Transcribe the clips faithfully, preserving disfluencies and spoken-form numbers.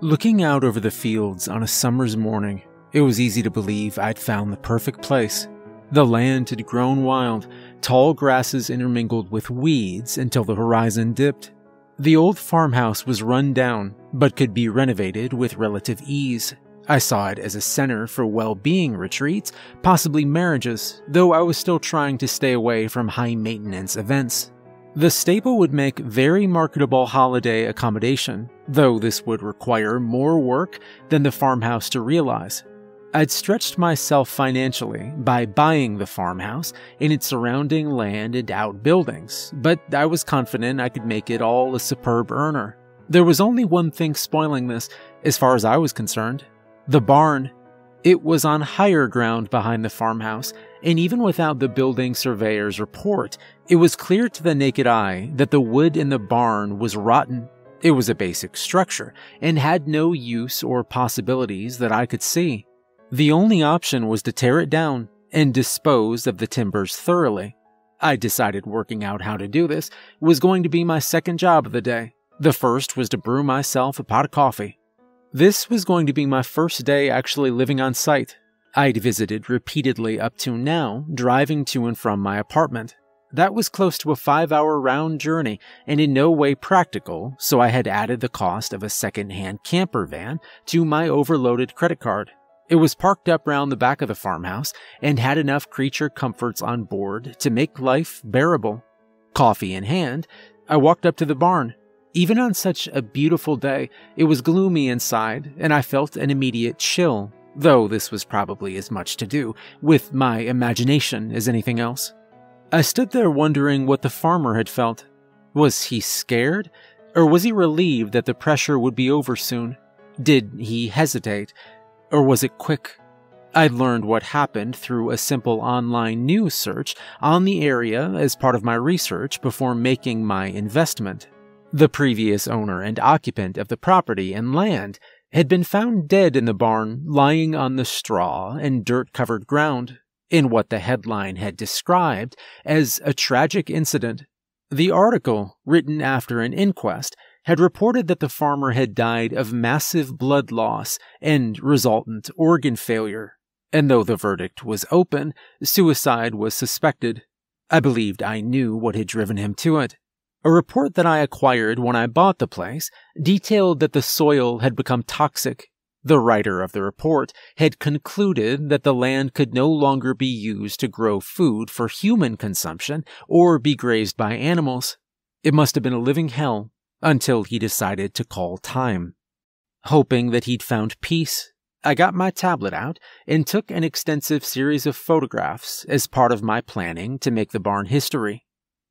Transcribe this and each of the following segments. Looking out over the fields on a summer's morning, it was easy to believe I'd found the perfect place. The land had grown wild, tall grasses intermingled with weeds until the horizon dipped. The old farmhouse was run down, but could be renovated with relative ease. I saw it as a center for well-being retreats, possibly marriages, though I was still trying to stay away from high-maintenance events. The stable would make very marketable holiday accommodation, though this would require more work than the farmhouse to realize. I'd stretched myself financially by buying the farmhouse and its surrounding land and outbuildings, but I was confident I could make it all a superb earner. There was only one thing spoiling this, as far as I was concerned: the barn. It was on higher ground behind the farmhouse, and even without the building surveyor's report, it was clear to the naked eye that the wood in the barn was rotten. It was a basic structure and had no use or possibilities that I could see. The only option was to tear it down and dispose of the timbers thoroughly. I decided working out how to do this was going to be my second job of the day. The first was to brew myself a pot of coffee. This was going to be my first day actually living on site. I'd visited repeatedly up to now, driving to and from my apartment. That was close to a five-hour round journey and in no way practical, so I had added the cost of a second-hand camper van to my overloaded credit card. It was parked up round the back of the farmhouse and had enough creature comforts on board to make life bearable. Coffee in hand, I walked up to the barn. Even on such a beautiful day, it was gloomy inside, and I felt an immediate chill, though this was probably as much to do with my imagination as anything else. I stood there wondering what the farmer had felt. Was he scared, or was he relieved that the pressure would be over soon? Did he hesitate? Or was it quick? I'd learned what happened through a simple online news search on the area as part of my research before making my investment. The previous owner and occupant of the property and land had been found dead in the barn, lying on the straw and dirt-covered ground, in what the headline had described as a tragic incident. The article, written after an inquest, had reported that the farmer had died of massive blood loss and resultant organ failure, and though the verdict was open, suicide was suspected. I believed I knew what had driven him to it. A report that I acquired when I bought the place detailed that the soil had become toxic. The writer of the report had concluded that the land could no longer be used to grow food for human consumption or be grazed by animals. It must have been a living hell, until he decided to call time. Hoping that he'd found peace, I got my tablet out and took an extensive series of photographs as part of my planning to make the barn history.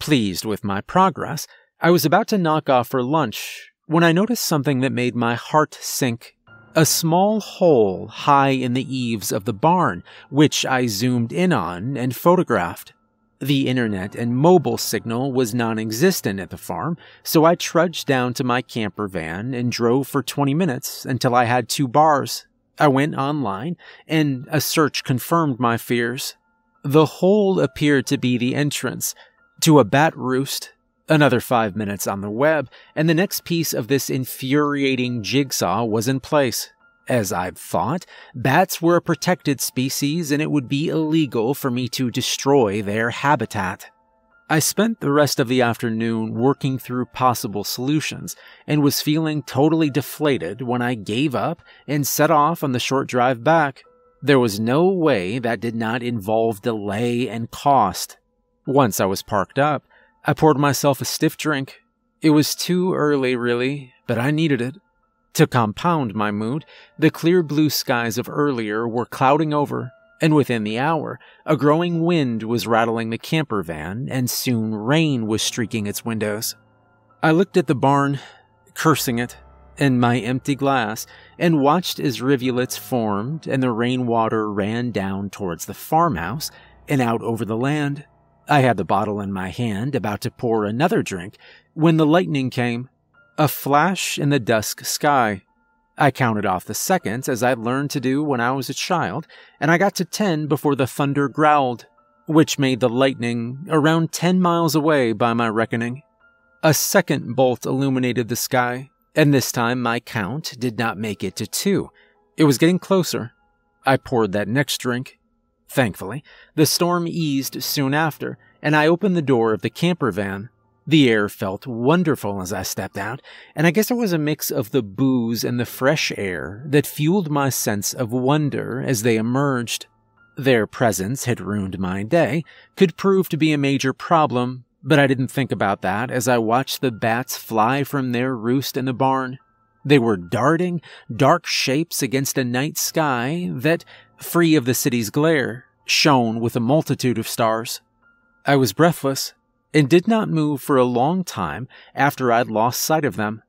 Pleased with my progress, I was about to knock off for lunch when I noticed something that made my heart sink. A small hole high in the eaves of the barn, which I zoomed in on and photographed. The internet and mobile signal was non-existent at the farm, so I trudged down to my camper van and drove for twenty minutes until I had two bars. I went online, and a search confirmed my fears. The hole appeared to be the entrance to a bat roost. Another five minutes on the web, and the next piece of this infuriating jigsaw was in place. As I'd thought, bats were a protected species and it would be illegal for me to destroy their habitat. I spent the rest of the afternoon working through possible solutions and was feeling totally deflated when I gave up and set off on the short drive back. There was no way that did not involve delay and cost. Once I was parked up, I poured myself a stiff drink. It was too early, really, but I needed it. To compound my mood, the clear blue skies of earlier were clouding over, and within the hour, a growing wind was rattling the camper van, and soon rain was streaking its windows. I looked at the barn, cursing it, and my empty glass, and watched as rivulets formed and the rainwater ran down towards the farmhouse and out over the land. I had the bottle in my hand, about to pour another drink, when the lightning came. A flash in the dusk sky. I counted off the seconds as I learned to do when I was a child, and I got to ten before the thunder growled, which made the lightning around ten miles away by my reckoning. A second bolt illuminated the sky, and this time my count did not make it to two. It was getting closer. I poured that next drink. Thankfully, the storm eased soon after, and I opened the door of the camper van. The air felt wonderful as I stepped out, and I guess it was a mix of the booze and the fresh air that fueled my sense of wonder as they emerged. Their presence had ruined my day, could prove to be a major problem, but I didn't think about that as I watched the bats fly from their roost in the barn. They were darting, dark shapes against a night sky that, free of the city's glare, shone with a multitude of stars. I was breathless and did not move for a long time after I'd lost sight of them.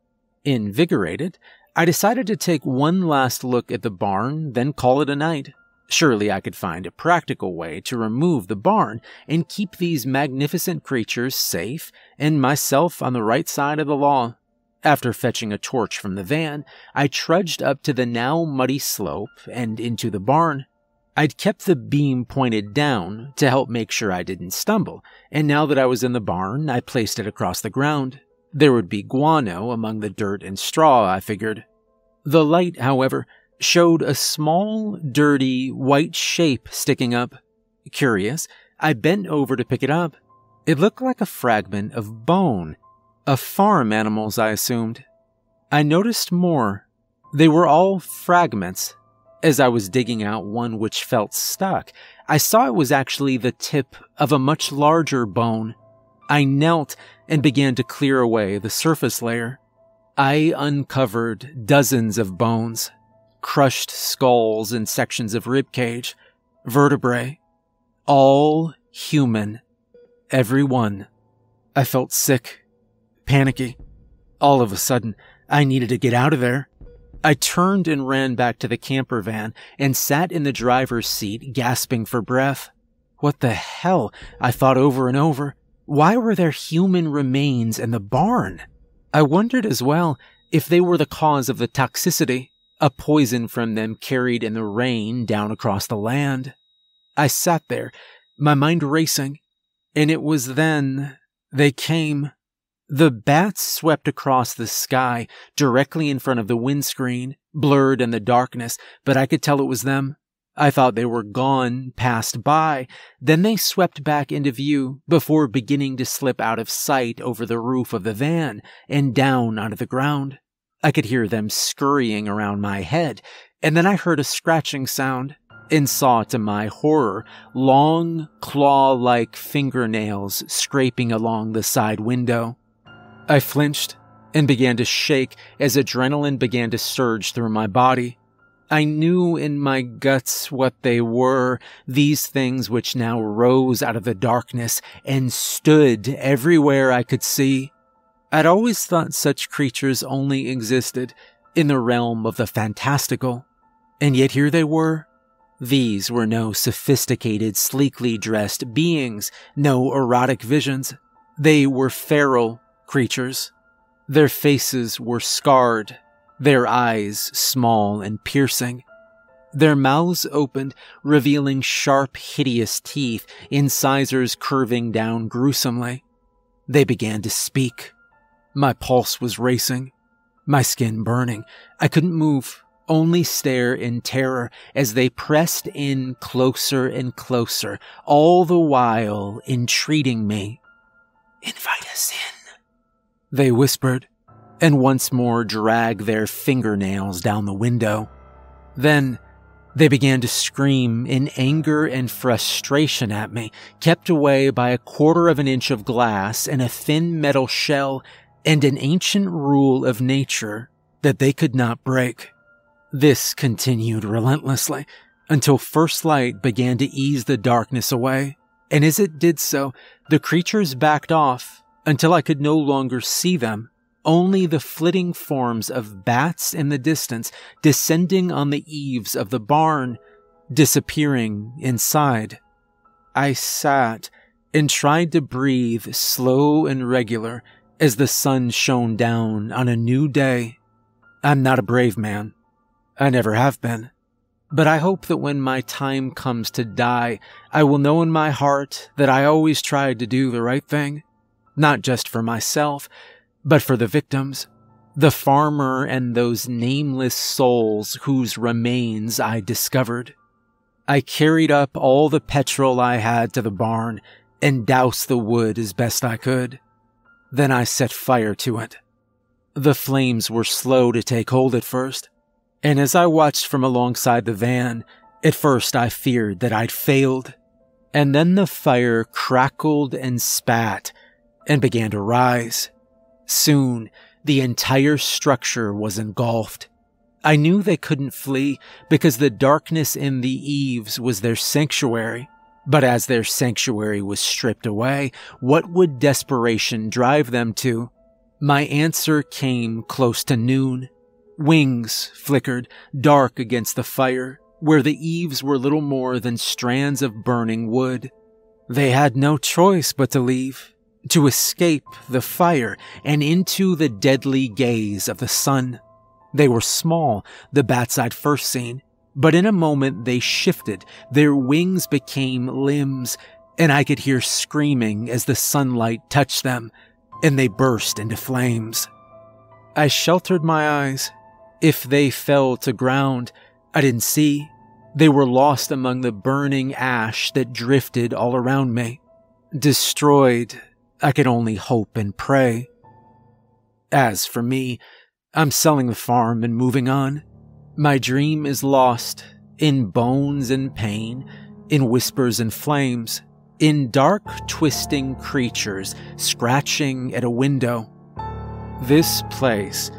Invigorated, I decided to take one last look at the barn, then call it a night. Surely I could find a practical way to remove the barn and keep these magnificent creatures safe and myself on the right side of the law. After fetching a torch from the van, I trudged up to the now muddy slope and into the barn. I'd kept the beam pointed down to help make sure I didn't stumble, and now that I was in the barn, I placed it across the ground. There would be guano among the dirt and straw, I figured. The light, however, showed a small, dirty, white shape sticking up. Curious, I bent over to pick it up. It looked like a fragment of bone. Of farm animals, I assumed. I noticed more. They were all fragments. As I was digging out one which felt stuck, I saw it was actually the tip of a much larger bone. I knelt and began to clear away the surface layer. I uncovered dozens of bones, crushed skulls and sections of ribcage, vertebrae, all human, every one. I felt sick, panicky. All of a sudden, I needed to get out of there. I turned and ran back to the camper van and sat in the driver's seat, gasping for breath. What the hell? I thought over and over. Why were there human remains in the barn? I wondered as well if they were the cause of the toxicity, a poison from them carried in the rain down across the land. I sat there, my mind racing, and it was then they came. The bats swept across the sky, directly in front of the windscreen, blurred in the darkness, but I could tell it was them. I thought they were gone, passed by. Then they swept back into view before beginning to slip out of sight over the roof of the van and down onto the ground. I could hear them scurrying around my head, and then I heard a scratching sound and saw, to my horror, long, claw-like fingernails scraping along the side window. I flinched and began to shake as adrenaline began to surge through my body. I knew in my guts what they were, these things which now rose out of the darkness and stood everywhere I could see. I'd always thought such creatures only existed in the realm of the fantastical, and yet here they were. These were no sophisticated, sleekly dressed beings, no erotic visions. They were feral creatures. Their faces were scarred, their eyes small and piercing. Their mouths opened, revealing sharp, hideous teeth, incisors curving down gruesomely. They began to speak. My pulse was racing, my skin burning. I couldn't move, only stare in terror as they pressed in closer and closer, all the while entreating me. "Invite us in," they whispered, and once more dragged their fingernails down the window. Then they began to scream in anger and frustration at me, kept away by a quarter of an inch of glass and a thin metal shell and an ancient rule of nature that they could not break. This continued relentlessly until first light began to ease the darkness away, and as it did so, the creatures backed off, until I could no longer see them, only the flitting forms of bats in the distance descending on the eaves of the barn, disappearing inside. I sat and tried to breathe slow and regular as the sun shone down on a new day. I'm not a brave man. I never have been. But I hope that when my time comes to die, I will know in my heart that I always tried to do the right thing. Not just for myself, but for the victims, the farmer and those nameless souls whose remains I discovered. I carried up all the petrol I had to the barn and doused the wood as best I could. Then I set fire to it. The flames were slow to take hold at first, and as I watched from alongside the van, at first I feared that I'd failed. And then the fire crackled and spat and began to rise. Soon, the entire structure was engulfed. I knew they couldn't flee because the darkness in the eaves was their sanctuary. But as their sanctuary was stripped away, what would desperation drive them to? My answer came close to noon. Wings flickered, dark against the fire, where the eaves were little more than strands of burning wood. They had no choice but to leave, to escape the fire and into the deadly gaze of the sun. They were small, the bats I'd first seen, but in a moment they shifted, their wings became limbs, and I could hear screaming as the sunlight touched them, and they burst into flames. I sheltered my eyes. If they fell to ground, I didn't see. They were lost among the burning ash that drifted all around me. Destroyed, I could only hope and pray. As for me, I'm selling the farm and moving on. My dream is lost in bones and pain, in whispers and flames, in dark, twisting creatures scratching at a window. This place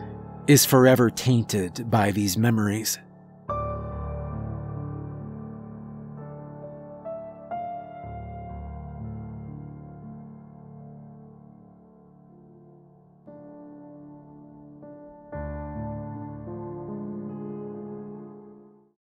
is forever tainted by these memories.